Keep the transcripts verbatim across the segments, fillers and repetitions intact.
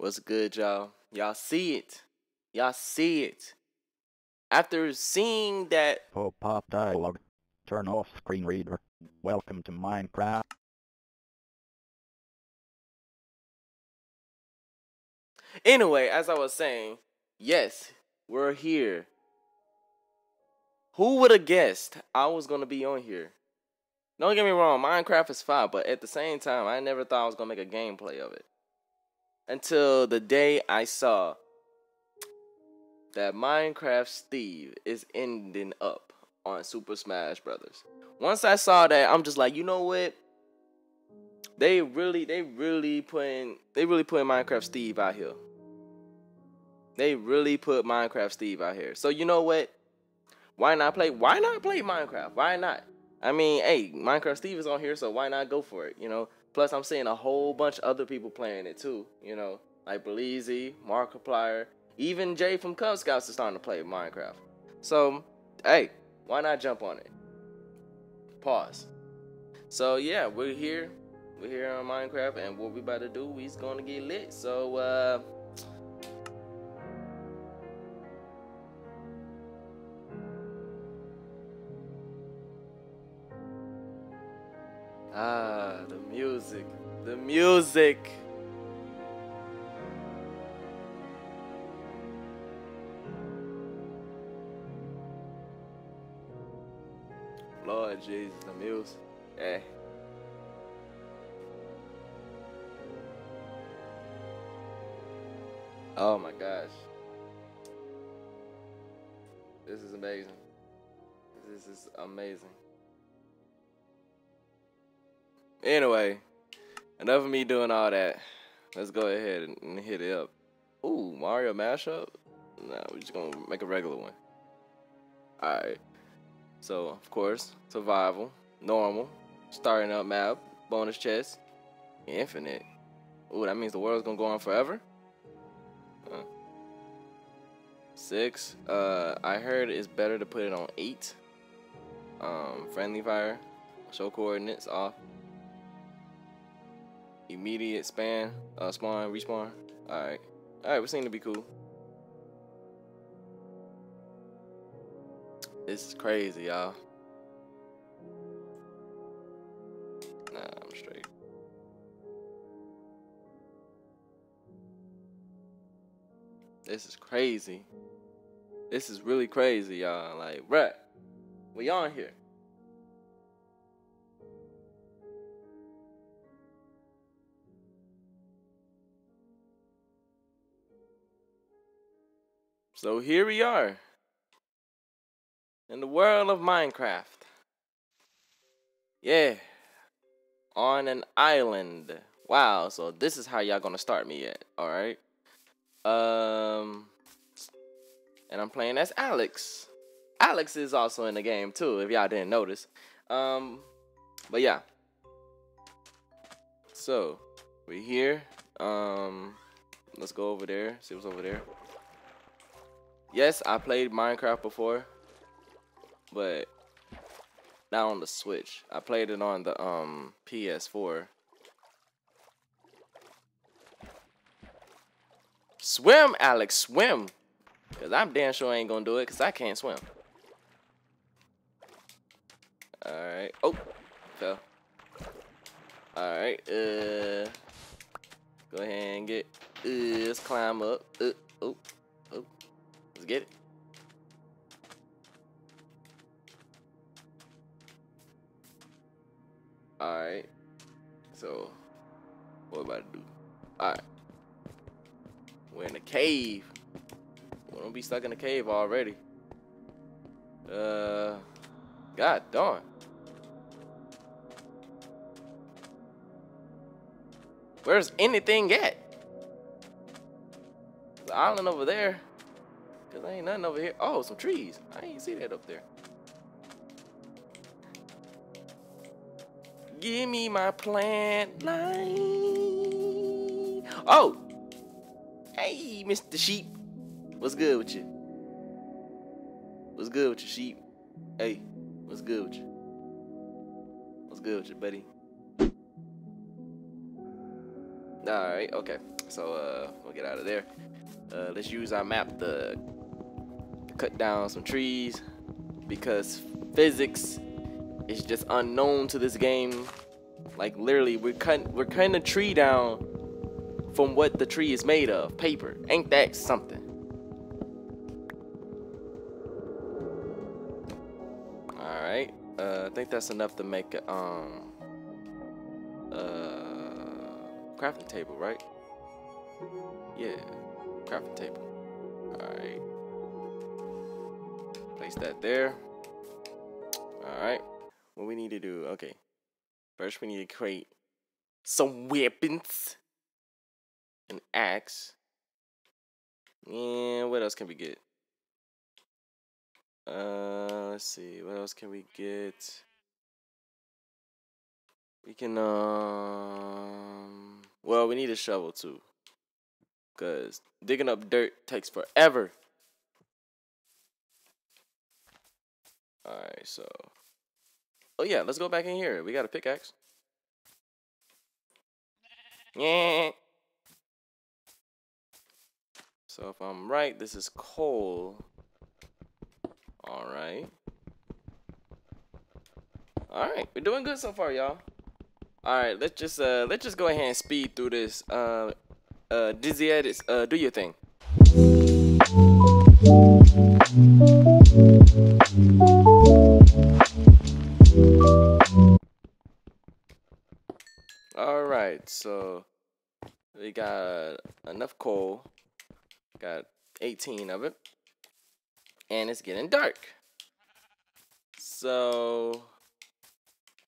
What's good, y'all? Y'all see it. Y'all see it. After seeing that pop-up dialogue, turn off screen reader. Welcome to Minecraft. Anyway, as I was saying, yes, we're here. Who would have guessed I was going to be on here? Don't get me wrong, Minecraft is fine, but at the same time, I never thought I was going to make a gameplay of it. Until the day I saw that Minecraft Steve is ending up on Super Smash Brothers. Once I saw that, I'm just like, you know what? They really, they really putting, they really putting Minecraft Steve out here. They really put Minecraft Steve out here. So you know what? Why not play? Why not play Minecraft? Why not? I mean, hey, Minecraft Steve is on here, so why not go for it? You know. Plus, I'm seeing a whole bunch of other people playing it too. You know, like Berleezy, Markiplier, even Jay from Cub Scouts is starting to play Minecraft. So, hey, why not jump on it? Pause. So yeah, we're here. We're here on Minecraft, and what we about to do, we's gonna get lit. So, uh, ah, the music, the music. Lord Jesus, the music. Eh. Oh my gosh. This is amazing. This is amazing. Anyway, enough of me doing all that. Let's go ahead and, and hit it up. Ooh, Mario mashup? Nah, we're just gonna make a regular one. Alright. So, of course, survival, normal, starting up map, bonus chest, infinite. Ooh, that means the world's gonna go on forever? Huh. Six. Uh, I heard it's better to put it on eight. Um, friendly fire. Show coordinates off. Immediate span. Uh, spawn. Respawn. All right. All right. We seem to be cool. This is crazy, y'all. Nah, I'm straight. This is crazy. This is really crazy, y'all. Like, bruh, we on here. So here we are in the world of Minecraft. Yeah, on an island. Wow. So this is how y'all gonna start me at. All right. Um, and I'm playing as Alex. Alex is also in the game too, if y'all didn't notice. Um, but yeah. So we're here. Um, let's go over there. See what's over there. Yes, I played Minecraft before, but not on the Switch. I played it on the um P S four. Swim, Alex, swim. Because I'm damn sure I ain't going to do it because I can't swim. Alright. Oh, fell. Alright. Uh, go ahead and get... Uh, let's climb up. Uh, oh, oh. Let's get it. Alright. So, what am I about to do? Alright. We're in a cave. We're gonna be stuck in a cave already. Uh, God darn. Where's anything at? The island over there. Cause there ain't nothing over here. Oh, some trees. I ain't see that up there. Give me my plant line. Oh. Hey, Mister Sheep, what's good with you? What's good with your sheep? Hey, what's good with you? What's good with you, buddy? Alright, okay. So, uh, we'll get out of there. Uh, let's use our map to cut down some trees, because physics is just unknown to this game. Like, literally, we're cutting, we're cutting a tree down from what the tree is made of. Paper. Ain't that something? Alright. Uh, I think that's enough to make a, um, uh, crafting table, right? Yeah. Crafting table. Alright. Place that there. Alright. What we need to do, okay. First, we need to create some weapons. An axe. And what else can we get? Uh, let's see. What else can we get? We can, um... well, we need a shovel, too. Because digging up dirt takes forever. Alright, so... oh yeah, let's go back in here. We got a pickaxe. Yeah. So if I'm right, this is coal. All right. All right, we're doing good so far, y'all. All right, let's just uh, let's just go ahead and speed through this. Uh, uh, Dizzy Edits, uh, do your thing. Alright, so we got enough coal, got eighteen of it, and it's getting dark. So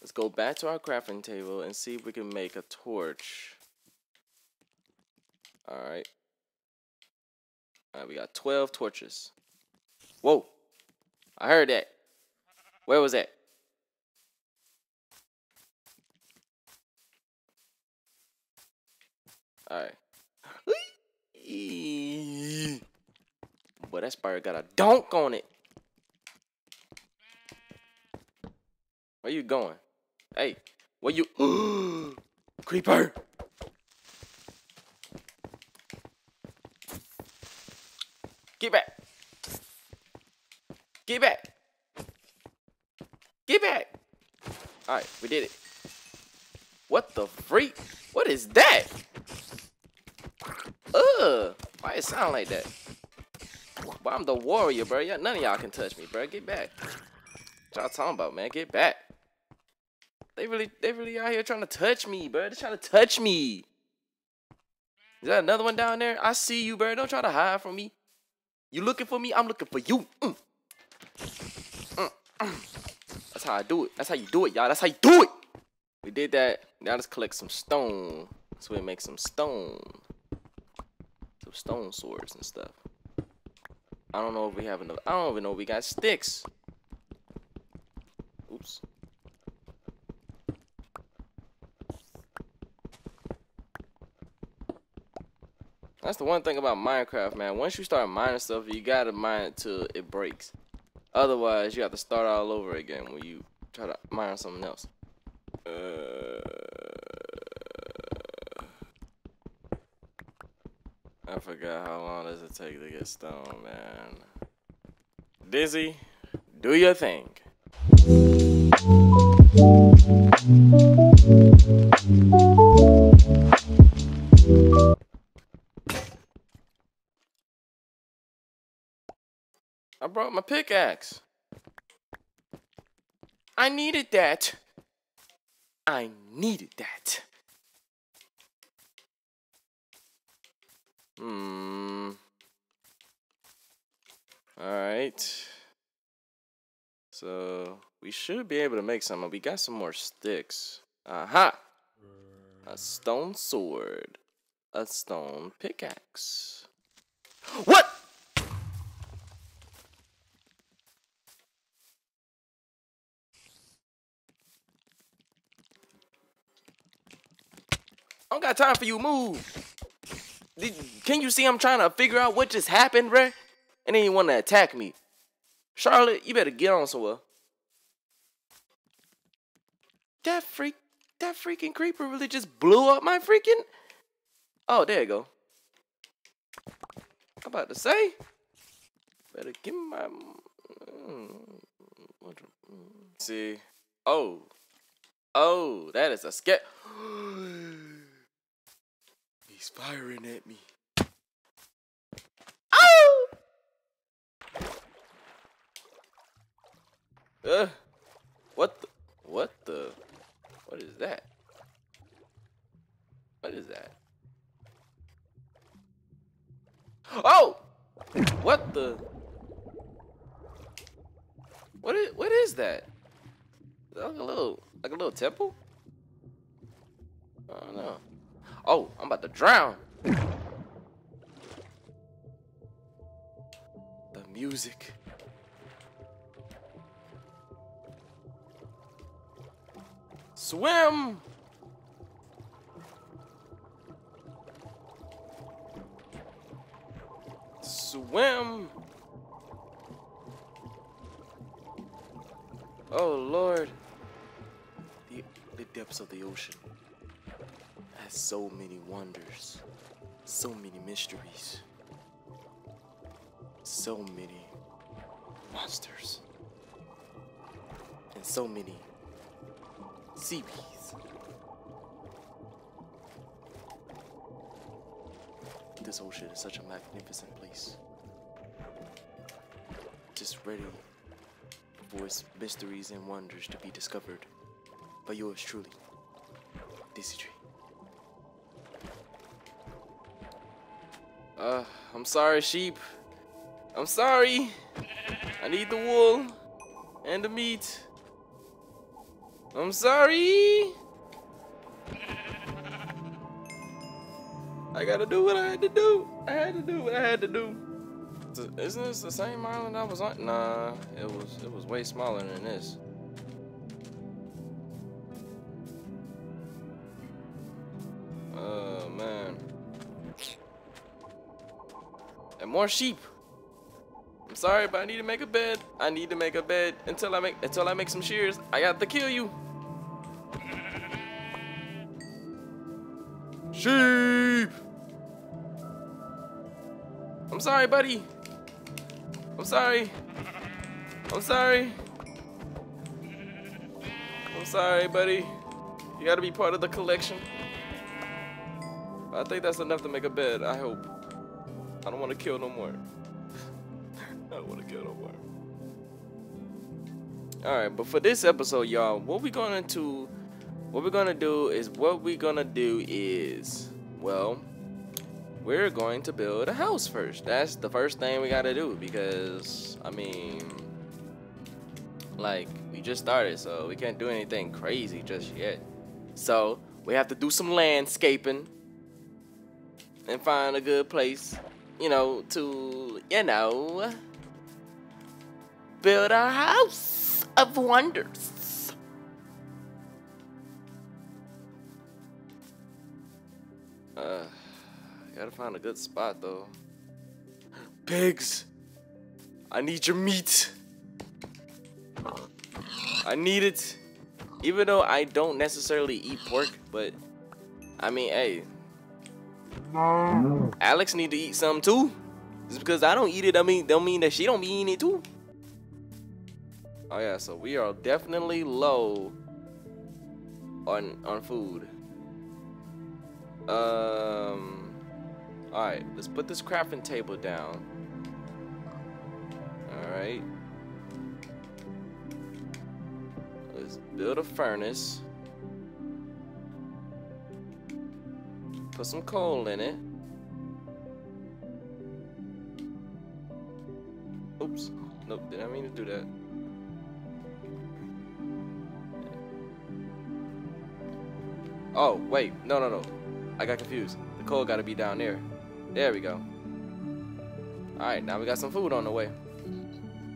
let's go back to our crafting table and see if we can make a torch. Alright. Alright, we got twelve torches. Whoa! I heard that. Where was that? Alright. Boy, that spider got a donk on it. Where you going? Hey, where you... Creeper! Get back! Get back! Get back! Alright, we did it. What the freak? What is that? Ugh, why it sound like that? But I'm the warrior, bro. None of y'all can touch me, bro. Get back. What y'all talking about, man? Get back. They really, they really out here trying to touch me, bro. They're trying to touch me. Is that another one down there? I see you, bro. Don't try to hide from me. You looking for me? I'm looking for you. Mm. Mm. Mm. That's how I do it. That's how you do it, y'all. That's how you do it. We did that. Now let's collect some stone. So we make some stone. Some stone swords and stuff. I don't know if we have enough. I don't even know if we got sticks. Oops. That's the one thing about Minecraft, man. Once you start mining stuff, you gotta mine it till it breaks. Otherwise, you have to start all over again when you try to mine something else. Uh, I forgot how long does it take to get stone, man. Dizzy, do your thing. I brought my pickaxe. I needed that. I needed that. Hmm. Alright. So, we should be able to make some. We got some more sticks. Aha! A stone sword. A stone pickaxe. What? I don't got time for you. Move. Did, can you see I'm trying to figure out what just happened, bruh? And then you want to attack me. Charlotte, you better get on somewhere. That freak, that freaking creeper really just blew up my freaking Oh, there you go. I'm about to say, better give me my. See, oh, oh, that is a sketch. He's firing at me. Oh! Uh, what the? What the? What is that? What is that? Oh! What the? What is, what is that? Is that like a little, like a little temple? I don't know. Oh, I'm about to drown. The music. Swim. Swim. Oh Lord, the, the depths of the ocean has so many wonders, so many mysteries, so many monsters, and so many sea bees. This ocean is such a magnificent place, just ready for its mysteries and wonders to be discovered by yours truly, Dizzy Tree. Uh, I'm sorry, sheep. I'm sorry. I need the wool and the meat. I'm sorry. I gotta do what I had to do. I had to do what I had to do. Isn't this the same island I was on? Nah, it was it was way smaller than this. Oh man. And more sheep. I'm sorry, but I need to make a bed. I need to make a bed until I make until I make some shears. I got to kill you. Sheep. I'm sorry, buddy. I'm sorry. I'm sorry. I'm sorry, buddy. You gotta be part of the collection. I think that's enough to make a bed, I hope. I don't wanna kill no more. I don't wanna kill no more. Alright, but for this episode, y'all, what we gonna do, what we're gonna do is, what we gonna do is, well, we're going to build a house first. That's the first thing we gotta do because, I mean, like, we just started, so we can't do anything crazy just yet. So, we have to do some landscaping and find a good place, you know, to, you know, build our house of wonders. Uh... Gotta find a good spot though. Pigs! I need your meat! I need it! Even though I don't necessarily eat pork, but I mean, hey. Alex need to eat some too. Just because I don't eat it, I mean, don't mean that she don't be eating it too. Oh yeah, so we are definitely low on on food. Um Alright, let's put this crafting table down. Alright. Let's build a furnace. Put some coal in it. Oops. Nope, didn't mean to do that. Oh, wait. No, no, no. I got confused. The coal gotta be down there. There we go. Alright, now we got some food on the way.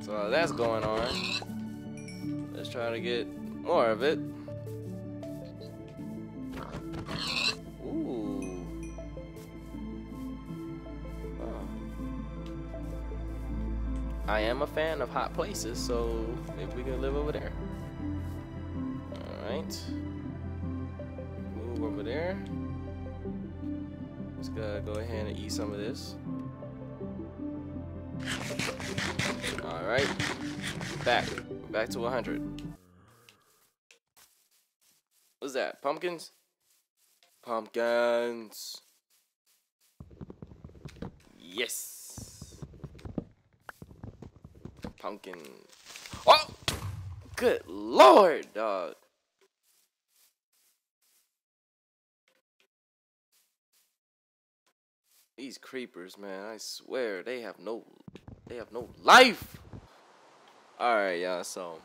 So uh, that's going on. Let's try to get more of it. Ooh. Oh. I am a fan of hot places, so maybe we can live over there. Alright. Move over there. Let's go, go ahead and eat some of this. Alright. Back. Back to one hundred. What's that? Pumpkins? Pumpkins. Yes. Pumpkin. Oh! Good lord, dog. These creepers, man, I swear they have no they have no life. Alright, y'all, so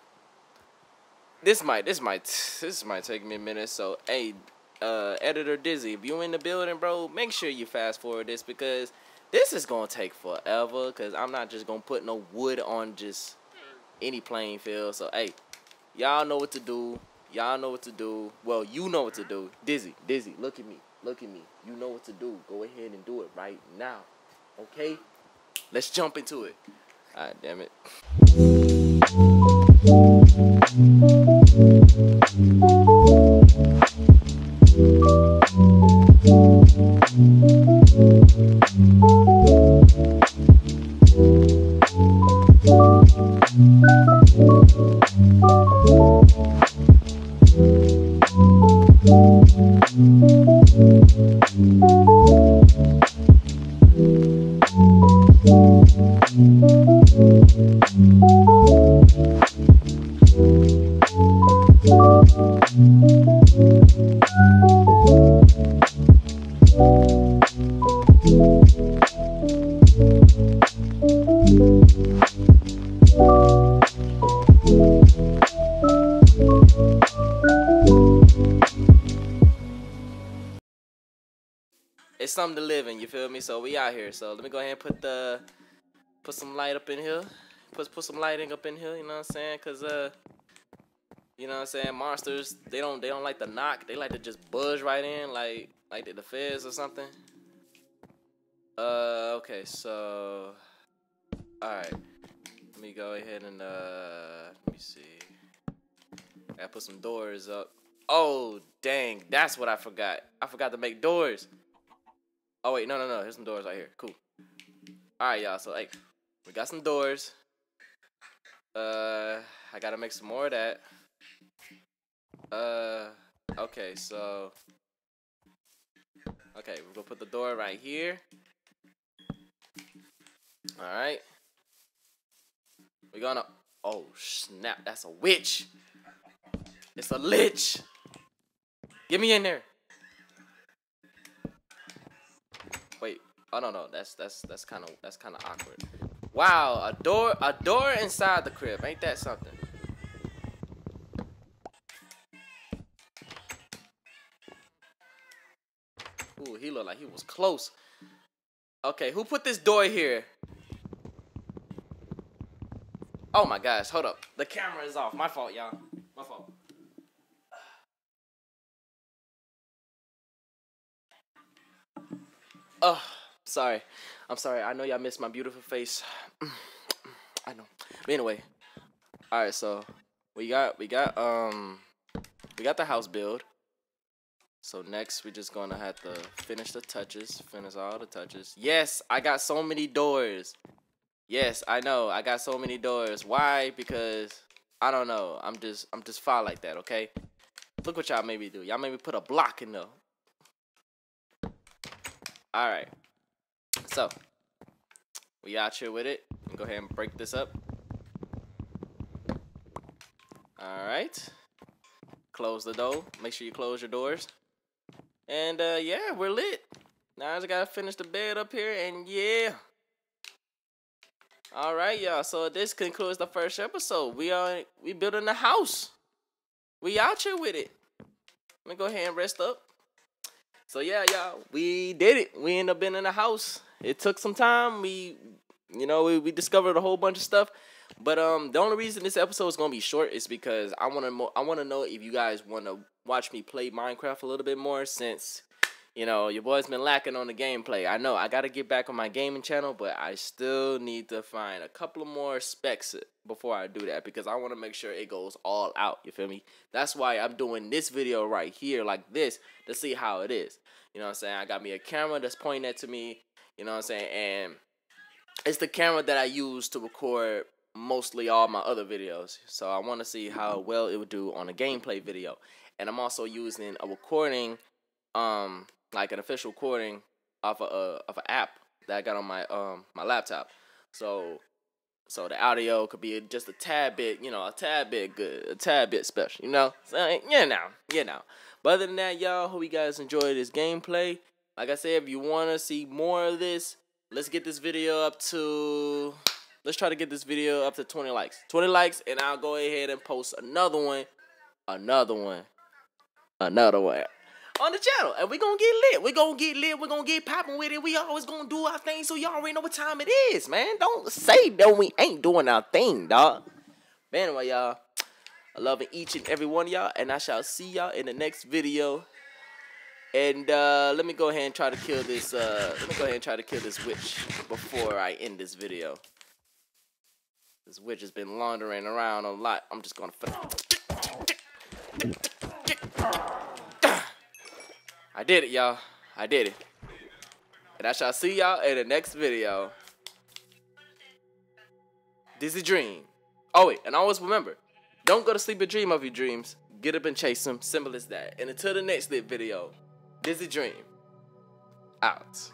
this might this might this might take me a minute, so hey, uh editor Dizzy, if you in the building, bro, make sure you fast forward this because this is gonna take forever, because I'm not just gonna put no wood on just any playing field. So hey, y'all know what to do. Y'all know what to do. Well, you know what to do. Dizzy, Dizzy, look at me. Look at me. You know what to do. Go ahead and do it right now. Okay? Let's jump into it. Alright, damn it. It's something to live in, you feel me? So we out here. So let me go ahead and put the put some light up in here. Put put some lighting up in here, you know what I'm saying? Cause uh you know what I'm saying, monsters, they don't they don't like to knock, they like to just buzz right in like like the feds or something. Uh okay, so alright. Let me go ahead and uh let me see. I put some doors up. Oh dang, that's what I forgot. I forgot to make doors. Oh wait, no, no, no. Here's some doors right here. Cool. All right, y'all. So like, we got some doors. Uh, I gotta make some more of that. Uh, okay. So, okay, we're gonna put the door right here. All right. We're gonna. Oh snap! That's a witch. It's a lich. Get me in there. Oh no no, that's that's that's kind of that's kind of awkward. Wow, a door a door inside the crib, ain't that something? Ooh, he looked like he was close. Okay, who put this door here? Oh my gosh, hold up, the camera is off. My fault, y'all. My fault. Ugh. Sorry, I'm sorry. I know y'all missed my beautiful face. I know. But anyway, all right. So we got we got um we got the house build. So next we're just gonna have to finish the touches, finish all the touches. Yes, I got so many doors. Yes, I know. I got so many doors. Why? Because I don't know. I'm just I'm just foul like that. Okay. Look what y'all made me do. Y'all made me put a block in there. All right. So, we out here with it. Go ahead and break this up. Alright. Close the door. Make sure you close your doors. And, uh, yeah, we're lit. Now I just gotta finish the bed up here, and yeah. Alright, y'all. So, this concludes the first episode. We are, we building a house. We out here with it. Let me go ahead and rest up. So, yeah, y'all, we did it. We ended up being in the house. It took some time. We, you know, we, we discovered a whole bunch of stuff. But um, the only reason this episode is going to be short is because I want to I want to know if you guys want to watch me play Minecraft a little bit more, since, you know, your boy's been lacking on the gameplay. I know I got to get back on my gaming channel, but I still need to find a couple of more specs before I do that, because I want to make sure it goes all out. You feel me? That's why I'm doing this video right here like this, to see how it is. You know what I'm saying? I got me a camera that's pointing at me. You know what I'm saying? And it's the camera that I use to record mostly all my other videos. So I want to see how well it would do on a gameplay video. And I'm also using a recording, um, like an official recording off of a of an app that I got on my um my laptop. So so the audio could be just a tad bit, you know, a tad bit good, a tad bit special, you know. So yeah, now, yeah, now. But other than that, y'all, hope you guys enjoyed this gameplay. Like I said, if you want to see more of this, let's get this video up to, let's try to get this video up to twenty likes. twenty likes, and I'll go ahead and post another one, another one, another one on the channel. And we're going to get lit. We're going to get lit. We're going to get popping with it. We always going to do our thing, so y'all already know what time it is, man. Don't say that we ain't doing our thing, dog. But anyway, y'all, I love each and every one of y'all, and I shall see y'all in the next video. And uh, let me go ahead and try to kill this. Uh, let me go ahead and try to kill this witch before I end this video. This witch has been laundering around a lot. I'm just gonna. I did it, y'all. I did it. And I shall see y'all in the next video. Dizzy Dream. Oh wait, and always remember, don't go to sleep and dream of your dreams. Get up and chase them. Simple as that. And until the next lit video. Dizzy Dream, out.